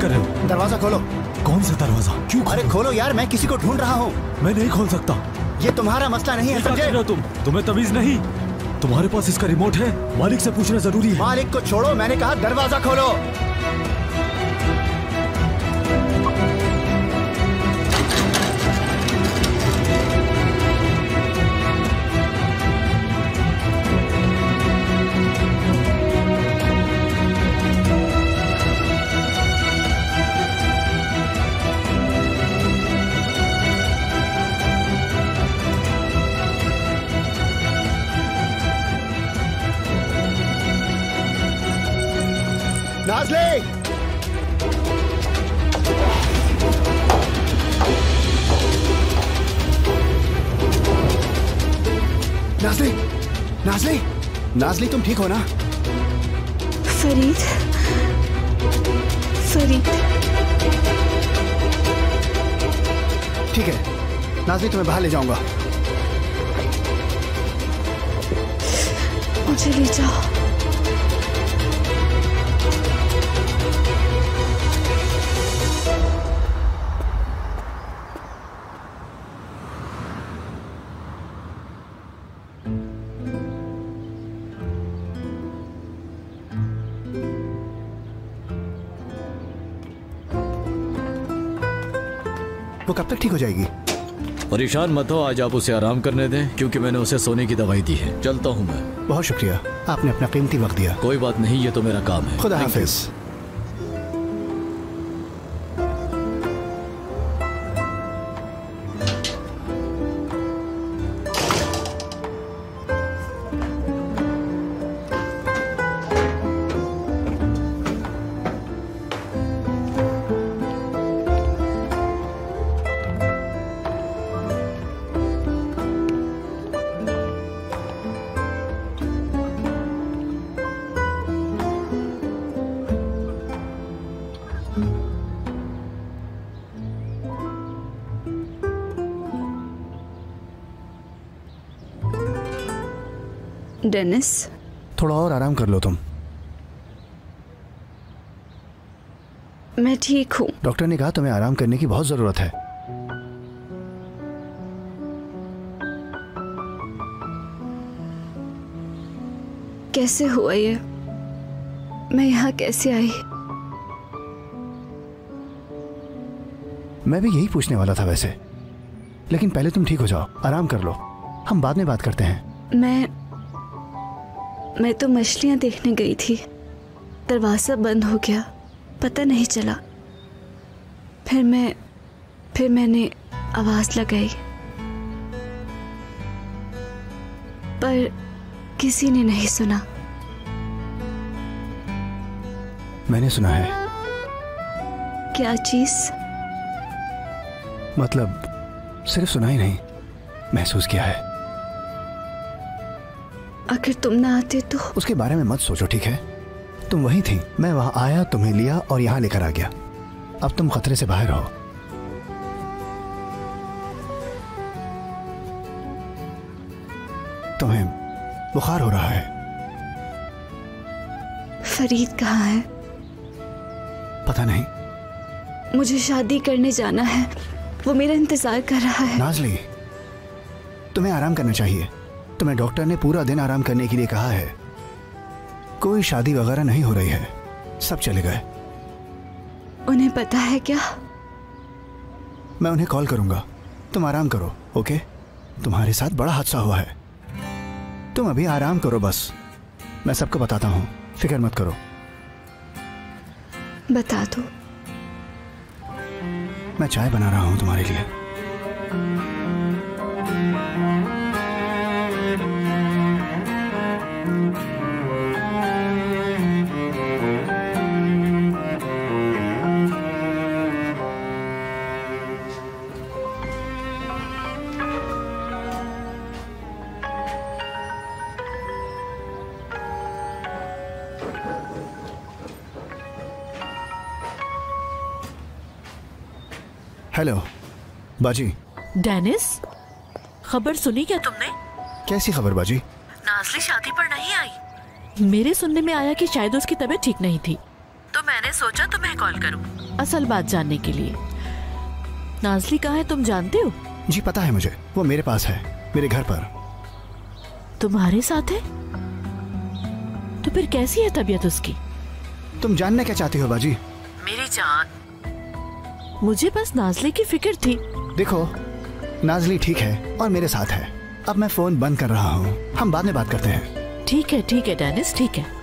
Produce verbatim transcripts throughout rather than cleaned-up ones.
कर रहे हो? दरवाजा खोलो। कौन सा दरवाजा? क्यों? अरे खोलो यार, मैं किसी को ढूंढ रहा हूँ। मैं नहीं खोल सकता। ये तुम्हारा मसला नहीं है, समझे? तुम तुम्हें तमीज नहीं। तुम्हारे पास इसका रिमोट है, मालिक से पूछना जरूरी है। मालिक को छोड़ो, मैंने कहा दरवाजा खोलो। नाज़ली, नाज़ली, नाज़ली तुम ठीक हो ना? फरीद, फरीद। ठीक है, नाज़ली तुम्हें बाहर ले जाऊंगा। मुझे ले जाओ। वो कब तक ठीक हो जाएगी? परेशान मत हो, आज आप उसे आराम करने दें, क्योंकि मैंने उसे सोने की दवाई दी है। चलता हूँ मैं। बहुत शुक्रिया, आपने अपना कीमती वक्त दिया। कोई बात नहीं, ये तो मेरा काम है। खुदा हाफिज़। डेनिस, थोड़ा और आराम कर लो तुम। मैं ठीक हूँ। डॉक्टर ने कहा तुम्हें आराम करने की बहुत जरूरत है। कैसे हुआ ये? मैं यहाँ कैसे आई? मैं भी यही पूछने वाला था वैसे, लेकिन पहले तुम ठीक हो जाओ, आराम कर लो, हम बाद में बात करते हैं। मैं मैं तो मछलियाँ देखने गई थी, दरवाज़ा बंद हो गया, पता नहीं चला। फिर मैं फिर मैंने आवाज़ लगाई, पर किसी ने नहीं सुना। मैंने सुना है। क्या चीज़? मतलब सिर्फ सुना ही नहीं, महसूस किया है। अगर तुम ना आते तो? उसके बारे में मत सोचो, ठीक है? तुम वहीं थी, मैं वहां आया, तुम्हें लिया और यहाँ लेकर आ गया। अब तुम खतरे से बाहर हो। तुम्हें बुखार हो रहा है। फरीद कहाँ है? पता नहीं। मुझे शादी करने जाना है, वो मेरा इंतजार कर रहा है। नाज़ली, तुम्हें आराम करना चाहिए। तुम्हें डॉक्टर ने पूरा दिन आराम करने के लिए कहा है। कोई शादी वगैरह नहीं हो रही है, सब चले गए। उन्हें पता है क्या? मैं उन्हें कॉल करूंगा। तुम आराम करो, ओके? तुम्हारे साथ बड़ा हादसा हुआ है, तुम अभी आराम करो बस। मैं सबको बताता हूँ, फिक्र मत करो। बता दो। मैं चाय बना रहा हूँ तुम्हारे लिए। हेलो बाजी। डेनिस, खबर सुनी क्या तुमने? कैसी खबर बाजी? नाज़ली शादी पर नहीं आई। मेरे सुनने में आया कि शायद उसकी तबीयत ठीक नहीं थी, तो तो मैंने सोचा तुम्हें कॉल करूं असल बात जानने के लिए। नाज़ली कहाँ है तुम जानते हो? जी पता है मुझे, वो मेरे पास है, मेरे घर पर। तुम्हारे साथ है? तो फिर कैसी है तबीयत उसकी? तुम जानना क्या चाहती हो बाजी? मेरी जान, मुझे बस नाज़ली की फिक्र थी। देखो नाज़ली ठीक है और मेरे साथ है। अब मैं फोन बंद कर रहा हूँ, हम बाद में बात करते हैं। ठीक है ठीक है डेनिस, ठीक है।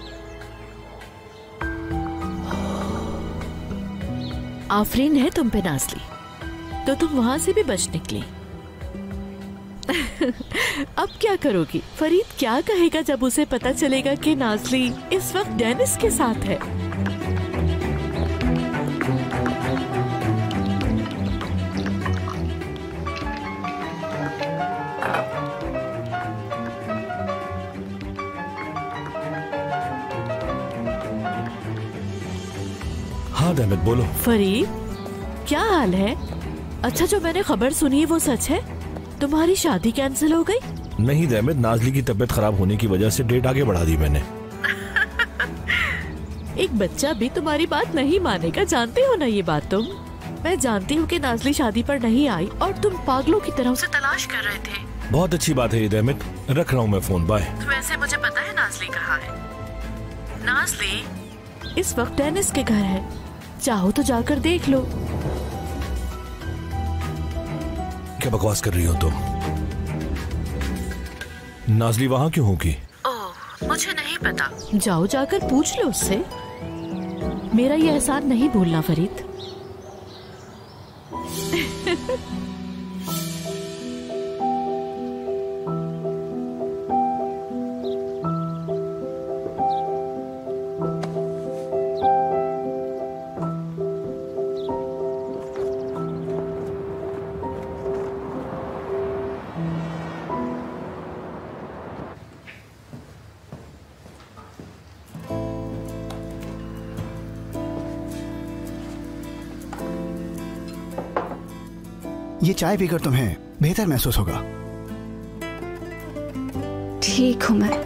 आफरीन है तुम पे नाज़ली, तो तुम वहां से भी बच निकली। अब क्या करोगी? फरीद क्या कहेगा जब उसे पता चलेगा कि नाज़ली इस वक्त डेनिस के साथ है? हाँ डेमिट बोलो। फरीद क्या हाल है? अच्छा जो मैंने खबर सुनी है वो सच है? तुम्हारी शादी कैंसिल हो गई? नहीं डेमिट, नाज़ली की तबीयत खराब होने की वजह से डेट आगे बढ़ा दी मैंने। एक बच्चा भी तुम्हारी बात नहीं मानेगा, जानते हो ना ये बात तुम? मैं जानती हूँ कि नाज़ली शादी पर नहीं आई और तुम पागलों की तरह उसे तलाश कर रहे थे। बहुत अच्छी बात है ये डेमिट, रख रहा हूँ मैं फोन, बाय। वैसे मुझे पता है नाज़ली कहाँ है। नाज़ली इस वक्त डेनिस के घर है, चाहो तो जाकर देख लो। क्या बकवास कर रही हो तुम? तो नाज़ली वहाँ क्यों होगी? ओह मुझे नहीं पता। जाओ जाकर पूछ लो उससे, मेरा ये एहसान नहीं भूलना फरीद। ये चाय पीकर तुम्हें बेहतर महसूस होगा। ठीक हूँ मैं।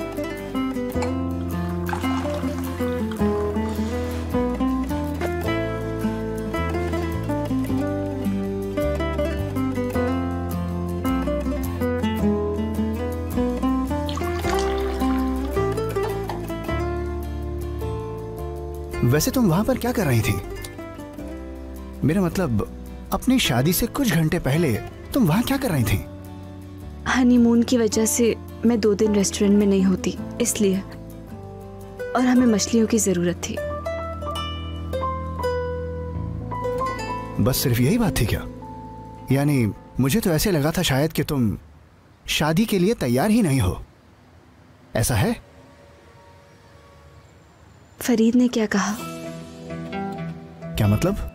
वैसे तुम वहां पर क्या कर रही थी? मेरा मतलब अपनी शादी से कुछ घंटे पहले तुम वहाँ क्या कर रही थी? हनीमून की वजह से मैं दो दिन रेस्टोरेंट में नहीं होती, इसलिए। और हमें मछलियों की जरूरत थी। बस सिर्फ यही बात थी क्या? यानी मुझे तो ऐसे लगा था शायद कि तुम शादी के लिए तैयार ही नहीं हो। ऐसा है? फरीद ने क्या कहा? क्या मतलब?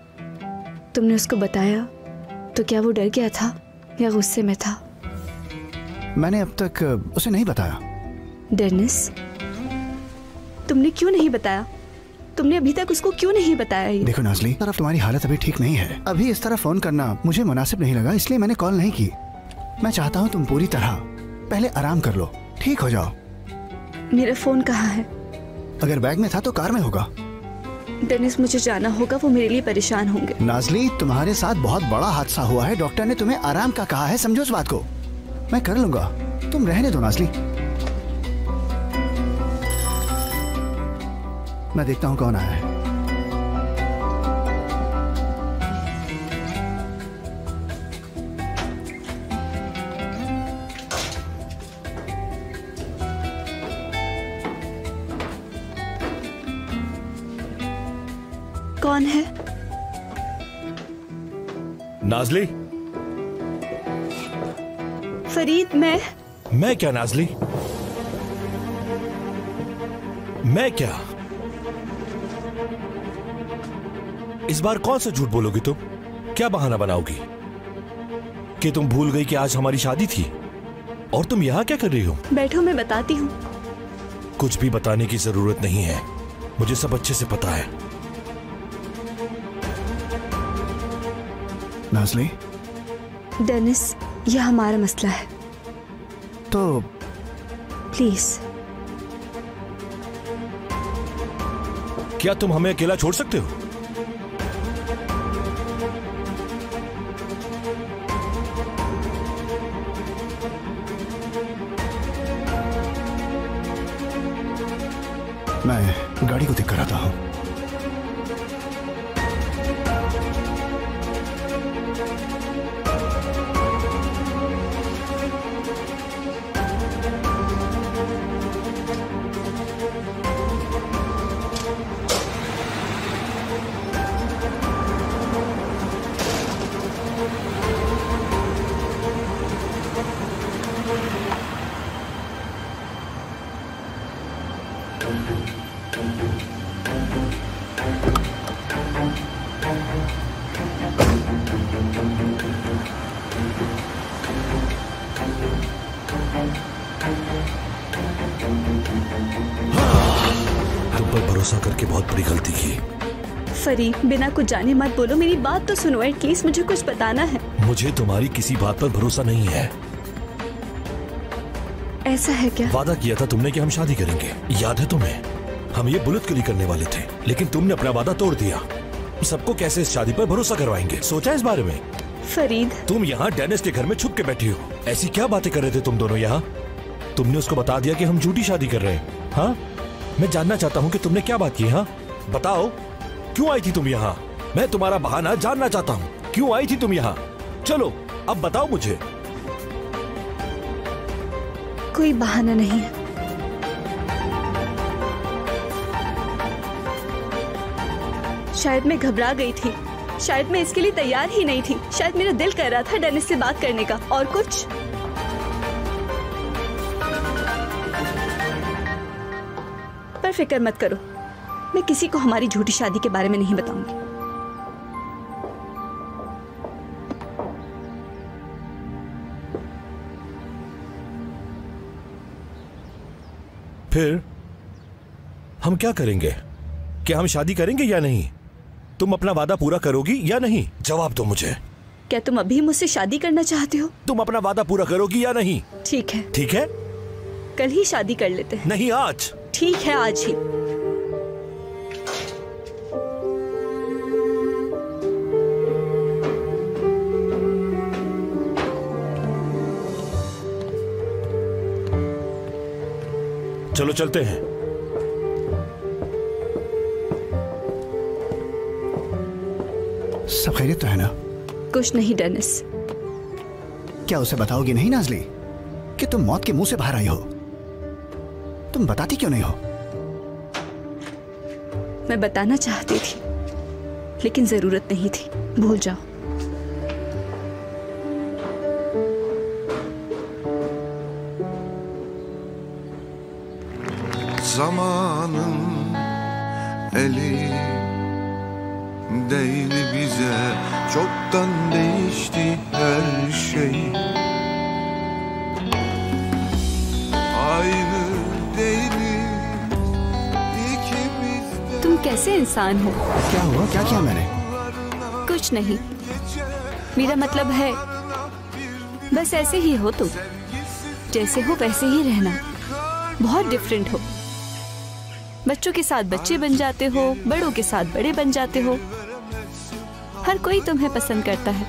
तुमने उसको बताया तो क्या वो डर गया था या गुस्से में था? मैंने अब तक उसे नहीं बताया। डेनिस तुमने क्यों नहीं बताया? तुमने अभी तक उसको क्यों नहीं बताया ये? देखो नाज़ली, तरफ तुम्हारी हालत अभी ठीक नहीं है। अभी इस तरह फोन करना मुझे मुनासिब नहीं लगा, इसलिए मैंने कॉल नहीं की। मैं चाहता हूँ तुम पूरी तरह पहले आराम कर लो, ठीक हो जाओ। मेरा फोन कहाँ है? अगर बैग में था तो कार में होगा। डेनिस मुझे जाना होगा, वो मेरे लिए परेशान होंगे। नाज़ली तुम्हारे साथ बहुत बड़ा हादसा हुआ है, डॉक्टर ने तुम्हें आराम का कहा है, समझो उस बात को। मैं कर लूंगा, तुम रहने दो नाज़ली। मैं देखता हूँ कौन आया है। कौन है? नाज़ली। फरीद मैं। मैं क्या नाज़ली? मैं क्या? इस बार कौन सा झूठ बोलोगी तुम? क्या बहाना बनाओगी कि तुम भूल गई कि आज हमारी शादी थी? और तुम यहाँ क्या कर रही हो? बैठो मैं बताती हूँ। कुछ भी बताने की जरूरत नहीं है, मुझे सब अच्छे से पता है। नाज़ली, डेनिस यह हमारा मसला है तो प्लीज। क्या तुम हमें अकेला छोड़ सकते हो? मैं गाड़ी को देख कर आता हूं। बिना कुछ जाने मत बोलो, मेरी बात तो सुनो, एटलीस्ट मुझे कुछ बताना है। मुझे तुम्हारी किसी बात पर भरोसा नहीं है। ऐसा है क्या? वादा किया था तुमने कि हम शादी करेंगे, याद है तुम्हें? हम ये बुलंद कली करने वाले थे, लेकिन तुमने अपना वादा तोड़ दिया। सबको कैसे इस शादी पर भरोसा करवाएंगे, सोचा इस बारे में? फरीद, तुम यहाँ डेनिस के घर में छुप के बैठी हो, ऐसी क्या बातें कर रहे थे तुम दोनों यहाँ? तुमने उसको बता दिया कि हम झूठी शादी कर रहे हैं। हाँ, मैं जानना चाहता हूँ कि तुमने क्या बात की। हाँ बताओ, क्यों आई थी तुम यहाँ? मैं तुम्हारा बहाना जानना चाहता हूँ, क्यों आई थी तुम यहाँ? चलो अब बताओ मुझे। कोई बहाना नहीं है। शायद मैं घबरा गई थी, शायद मैं इसके लिए तैयार ही नहीं थी, शायद मेरा दिल कर रहा था डेनिस से बात करने का, और कुछ पर फिक्र मत करो, मैं किसी को हमारी झूठी शादी के बारे में नहीं बताऊंगी। फिर हम क्या करेंगे? क्या हम शादी करेंगे या नहीं? तुम अपना वादा पूरा करोगी या नहीं? जवाब दो मुझे। क्या तुम अभी मुझसे शादी करना चाहते हो? तुम अपना वादा पूरा करोगी या नहीं? ठीक है, ठीक है, कल ही शादी कर लेते हैं। नहीं, आज। ठीक है, आज ही। चलो चलते हैं। सब खैरियत तो है ना? कुछ नहीं डेनिस। क्या उसे बताओगी नहीं नाज़ली कि तुम मौत के मुंह से बाहर आई हो? तुम बताती क्यों नहीं हो? मैं बताना चाहती थी, लेकिन जरूरत नहीं थी, भूल जाओ। Zamanın eli değdi bize, çoktan değişti her şey. Aynı değiliz ikimiz de. तुम कैसे इंसान हो? क्या हुआ? क्या किया मैंने? कुछ नहीं, मेरा मतलब है बस ऐसे ही हो तुम, जैसे हो वैसे ही रहना। बहुत डिफरेंट हो, बच्चों के साथ बच्चे बन जाते हो, बड़ों के साथ बड़े बन जाते हो, हर कोई तुम्हें पसंद करता है।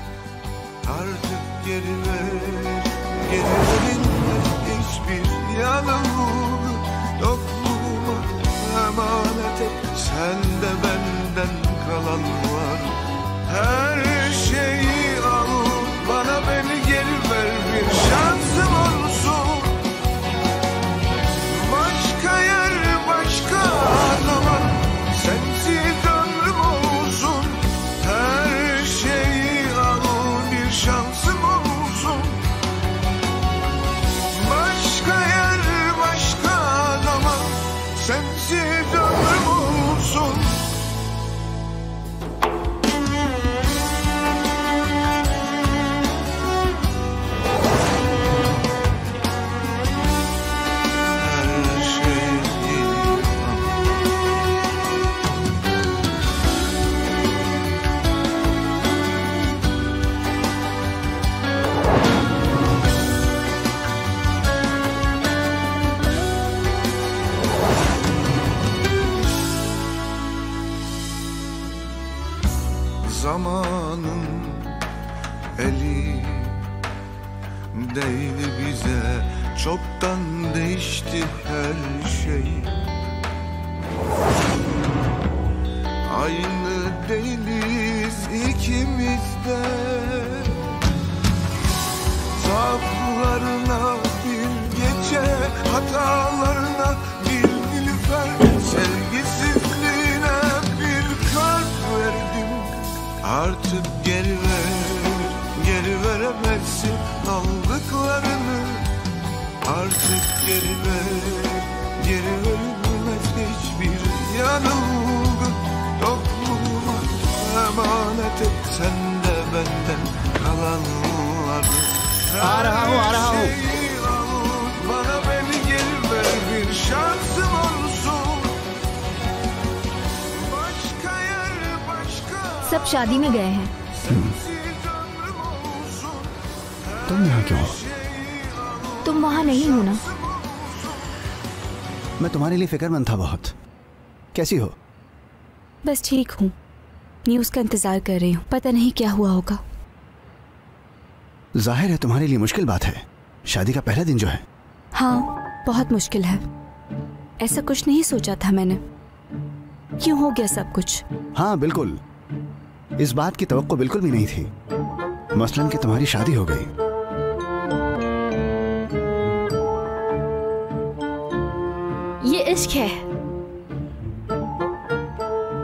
değil bize, çoktan değişti her şey. Aynı değiliz ikimiz de. Zaaflarına bir gece, hatalarına bir nilüfer, sevgisizliğine bir kalp verdim. Artık geri ver, geri veremezsin aldıklarını. Artık geri ver, geri verilmez hiçbir yanılgı. Topluma emanet et sen de benden kalanları. Arhav, arhav. Her şeyi al, bana beni geri ver, bir şansım olsun. Başka yer, başka... सब शादी में गए हैं. तुम यहाँ क्यों? तुम वहाँ नहीं हो ना? मैं तुम्हारे लिए फिक्रमंद था बहुत. कैसी हो? बस ठीक हूँ. न्यूज़ का इंतजार कर रही हूँ, पता नहीं क्या हुआ होगा. जाहिर है तुम्हारे लिए मुश्किल बात है, शादी का पहला दिन जो है. हाँ, बहुत मुश्किल है. ऐसा कुछ नहीं सोचा था मैंने. क्यों हो गया सब कुछ? हाँ बिल्कुल, इस बात की तवक्को बिल्कुल भी नहीं थी. मसलन कि तुम्हारी शादी हो गई. ये इश्क है,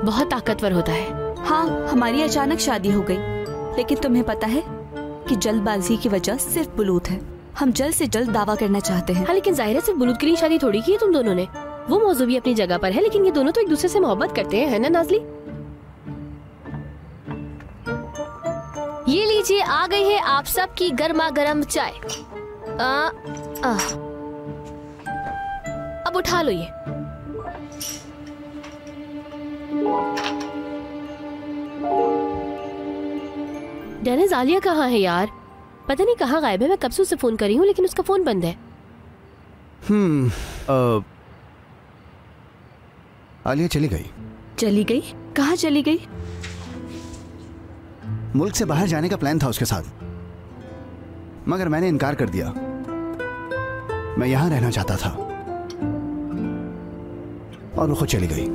बहुत ताकतवर होता है. हाँ, हमारी अचानक शादी हो गई, लेकिन तुम्हें पता है कि जल्दबाजी की वजह सिर्फ बुलूद है. हम जल्द से जल्द दावा करना चाहते हैं. हाँ, लेकिन जाहिर है सिर्फ बुलूद के लिए शादी थोड़ी की है तुम दोनों ने. वो मौजू भी अपनी जगह पर है, लेकिन ये दोनों तो एक दूसरे से मोहब्बत करते हैं, है ना नाजली? ये लीजिए, आ गई है आप सबकी गर्मा गर्म चाय. आ, आ, अब उठा लो ये. डेनिस, आलिया कहाँ है यार? पता नहीं कहाँ गायब है. मैं कब से उसे फोन कर रही हूँ, लेकिन उसका फोन बंद है. हम्म, आलिया चली गई. चली गई? कहाँ चली गई? मुल्क से बाहर जाने का प्लान था उसके साथ, मगर मैंने इनकार कर दिया. मैं यहाँ रहना चाहता था और वो खुद चली गई.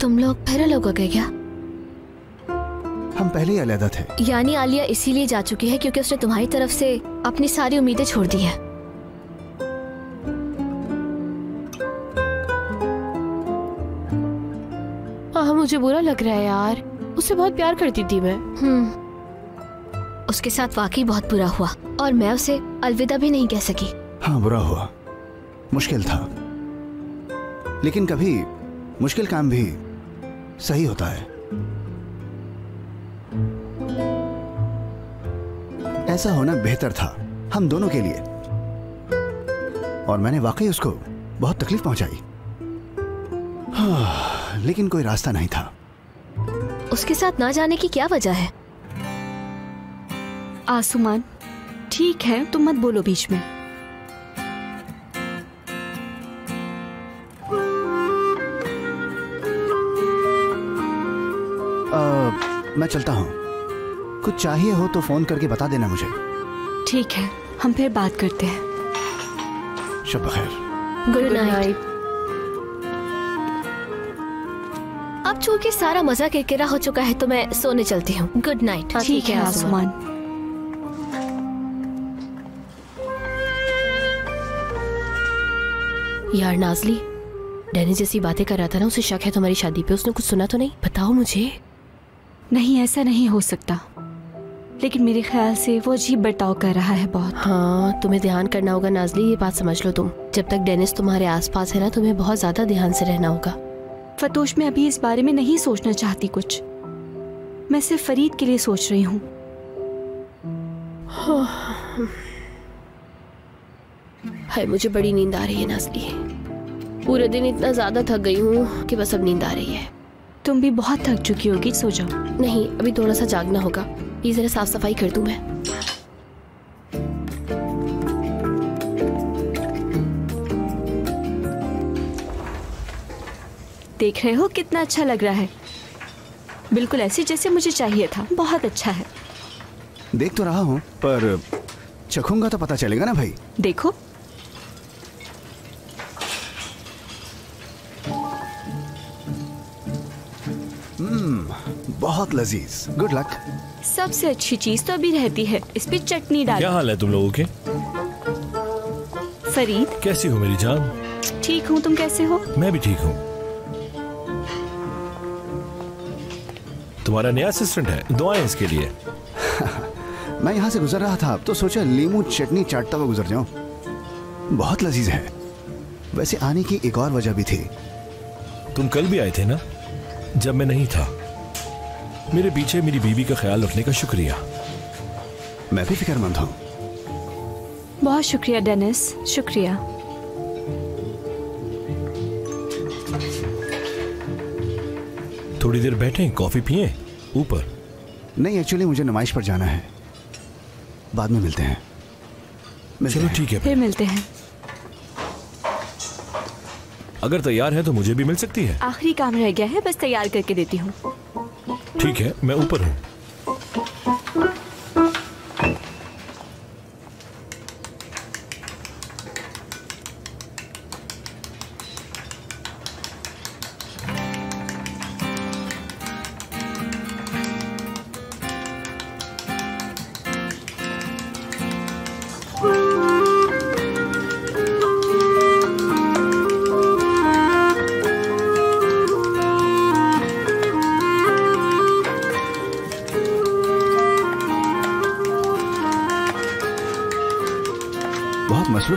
तुम लोग फिर अलग हो गए क्या? हम पहले ही अलग थे. यानी आलिया इसीलिए जा चुकी है क्योंकि उसने तुम्हारी तरफ से अपनी सारी उम्मीदें छोड़ दी हैं. हाँ, मुझे बुरा लग रहा है यार, उससे बहुत प्यार करती थी मैं. हम्म, उसके साथ वाकई बहुत बुरा हुआ, और मैं उसे अलविदा भी नहीं कह सकी. हाँ, बुरा हुआ, मुश्किल था, लेकिन कभी मुश्किल काम भी सही होता है. ऐसा होना बेहतर था हम दोनों के लिए, और मैंने वाकई उसको बहुत तकलीफ पहुंचाई. हाँ, लेकिन कोई रास्ता नहीं था. उसके साथ ना जाने की क्या वजह है? आसुमान, ठीक है, तुम मत बोलो बीच में. आ, मैं चलता हूँ, कुछ चाहिए हो तो फोन करके बता देना मुझे. ठीक है, हम फिर बात करते हैं. शब बखैर. Good night. अब चूंकि सारा मजा किरकिरा हो चुका है तो मैं सोने चलती हूँ. Good night. ठीक है आसमान. यार नाजली, डेनिस जैसी बातें कर रहा था ना, उसे शक है तुम्हारी शादी पे. उसने कुछ सुना तो नहीं? बताओ मुझे. नहीं, ऐसा नहीं हो सकता, लेकिन मेरे ख्याल से वो अजीब बर्ताव कर रहा है बहुत. हाँ, तुम्हें ध्यान करना होगा नाजली, ये बात समझ लो तुम. जब तक डेनिस तुम्हारे आसपास है ना, तुम्हें बहुत ज्यादा ध्यान से रहना होगा. फतोश, मैं अभी इस बारे में नहीं सोचना चाहती कुछ. मैं सिर्फ फरीद के लिए सोच रही हूँ. हाय, मुझे बड़ी नींद आ रही है नाजली. पूरे दिन इतना ज्यादा थक गई हूँ कि बस अब नींद आ रही है. तुम भी बहुत थक चुकी होगी, सो जाओ. नहीं, अभी थोड़ा सा जागना होगा. ये जरा साफ सफाई कर दूं मैं. देख रहे हो कितना अच्छा लग रहा है. बिल्कुल ऐसी जैसे मुझे चाहिए था। बहुत अच्छा है। देख तो रहा हूँ पर चखूंगा तो पता चलेगा ना भाई। देखो बहुत लजीज। Good luck. सबसे अच्छी चीज तो अभी रहती है। इस पे चटनी डाल। क्या हाल है तुम लोगों के? फरीद कैसी हो मेरी जान? ठीक हूँ, तुम कैसे हो? मैं भी ठीक हूँ। तुम्हारा नया असिस्टेंट है, दुआएं इसके लिए। मैं यहाँ से गुजर रहा था तो सोचा लीमू चटनी चाटता हुआ गुजर जाऊं। बहुत लजीज है। वैसे आने की एक और वजह भी थी। तुम कल भी आए थे ना जब मैं नहीं था। मेरे पीछे मेरी बीवी का ख्याल रखने का शुक्रिया। मैं भी फिक्रमंद हूँ। बहुत शुक्रिया डेनिस, शुक्रिया। थोड़ी देर बैठें, कॉफी पिए? ऊपर? नहीं, एक्चुअली मुझे नुमाइश पर जाना है। बाद में मिलते हैं। मिलते चलो ठीक है, फिर मिलते हैं। अगर तैयार है तो मुझे भी मिल सकती है। आखिरी काम रह गया है, बस तैयार करके देती हूँ। ठीक है, मैं ऊपर हूँ।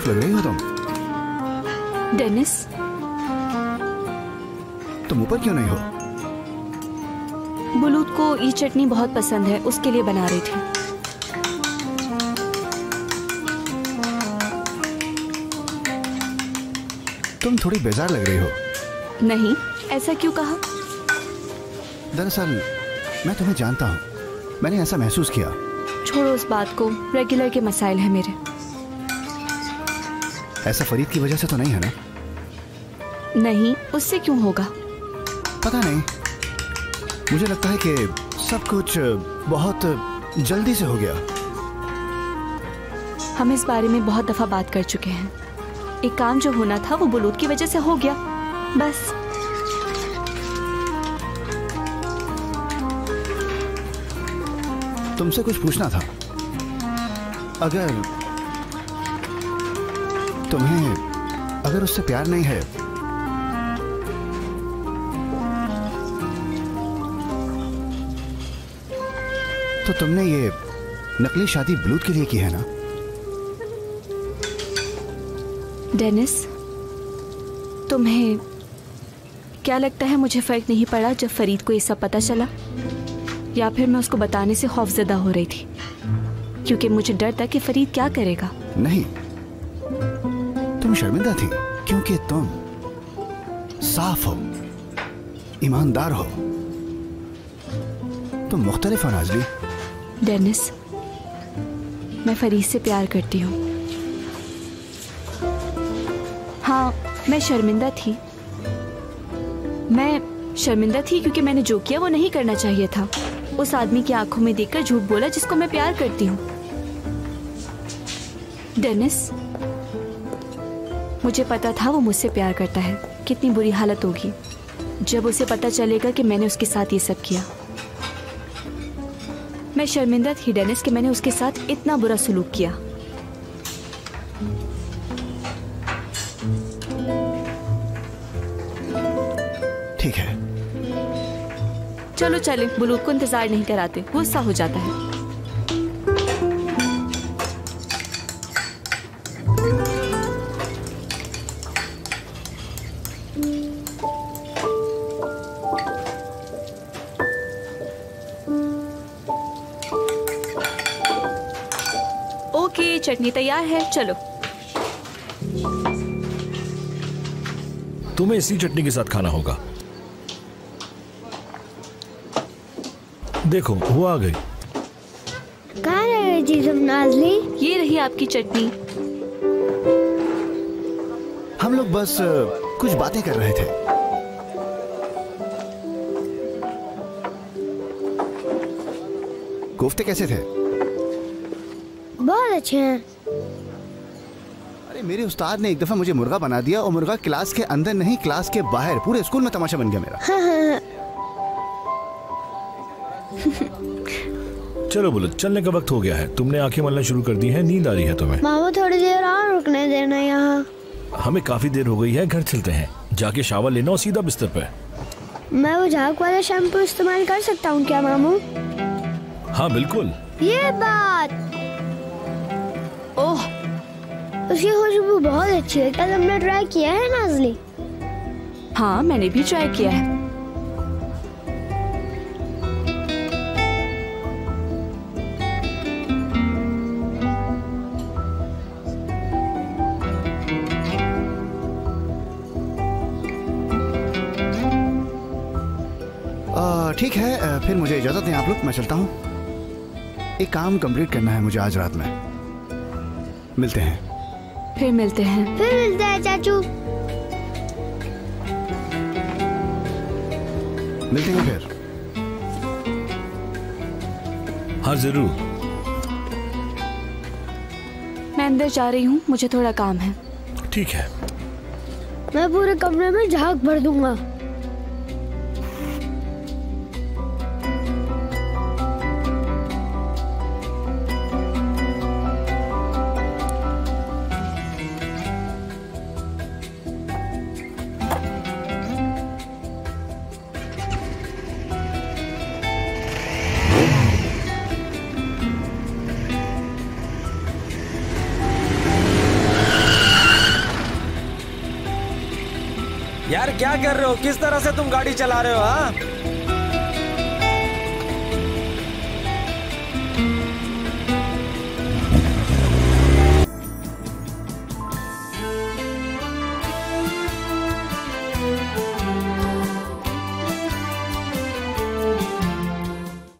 लग रही हो तुम। डेनिस तुम ऊपर क्यों नहीं हो? बुलूद को ये चटनी बहुत पसंद है, उसके लिए बना रही थी। तुम थोड़ी बेजार लग रही हो। नहीं, ऐसा क्यों कहा? दरअसल मैं तुम्हें जानता हूँ, मैंने ऐसा महसूस किया। छोड़ो उस बात को, रेगुलर के मसाइल हैं मेरे। ऐसा फरीद की वजह से तो नहीं है ना? नहीं, उससे क्यों होगा? पता नहीं, मुझे लगता है कि सब कुछ बहुत जल्दी से हो गया। हम इस बारे में बहुत दफा बात कर चुके हैं। एक काम जो होना था वो बुलूद की वजह से हो गया, बस। तुमसे कुछ पूछना था। अगर तुम्हें अगर उससे प्यार नहीं है तो तुमने ये नकली शादी बुलूद के लिए की है ना? डेनिस, तुम्हें क्या लगता है मुझे फर्क नहीं पड़ा जब फरीद को ये सब पता चला? या फिर मैं उसको बताने से खौफजदा हो रही थी, क्योंकि मुझे डर था कि फरीद क्या करेगा। नहीं, तुम शर्मिंदा थी क्योंकि तुम साफ हो, ईमानदार हो, तुम मुख्तलिफ हो नाज़ली। डेनिस, मैं फरीद से प्यार करती हूँ। हाँ, मैं शर्मिंदा थी। मैं शर्मिंदा थी क्योंकि मैंने जो किया वो नहीं करना चाहिए था। उस आदमी की आंखों में देखकर झूठ बोला जिसको मैं प्यार करती हूँ। डेनिस, मुझे पता था वो मुझसे प्यार करता है। कितनी बुरी हालत होगी जब उसे पता चलेगा कि मैंने उसके साथ ये सब किया। मैं शर्मिंदा थी डेनिस कि मैंने उसके साथ इतना बुरा सलूक किया। ठीक है, चलो चले, बुलूद को इंतजार नहीं कराते, गुस्सा हो जाता है। चटनी तैयार है, चलो। तुम्हें इसी चटनी के साथ खाना होगा। देखो वो आ गई। कहाँ रह गई जी सब नाज़ली? ये रही आपकी चटनी। हम लोग बस कुछ बातें कर रहे थे। कोफ्ते कैसे थे? बहुत अच्छे हैं। अरे मेरे उस्ताद ने एक दफा मुझे मुर्गा बना दिया और मुर्गा क्लास के अंदर नहीं क्लास के बाहर पूरे स्कूल में तमाशा बन गया मेरा। हाँ हाँ। चलो बोलो, चलने का वक्त हो गया है। तुमने आंखें मलना शुरू कर दी है, नींद आ रही है तुम्हें? मामा थोड़ी देर और रुकने देना यहाँ, हमें काफी देर हो गई है। घर चलते हैं, जाके शावर लेना और सीधा बिस्तर पे। मैं वो झाग वाला शैम्पू इस्तेमाल कर सकता हूँ क्या मामू? हाँ बिल्कुल। ये बात। ओह, उसकी खुशबू बहुत अच्छी है। क्या तुमने ट्राई किया है नाज़ली? हाँ मैंने भी ट्राई किया है। ठीक है फिर, मुझे इजाजत दें आप लोग, मैं चलता हूँ, एक काम कंप्लीट करना है मुझे आज रात में। मिलते हैं। फिर मिलते हैं। फिर मिलते हैं चाचू। मिलते हैं फिर। हाँ जरूर। मैं अंदर जा रही हूँ, मुझे थोड़ा काम है। ठीक है। मैं पूरे कमरे में झाग भर दूंगा। यार क्या कर रहे हो? किस तरह से तुम गाड़ी चला रहे हो? हाँ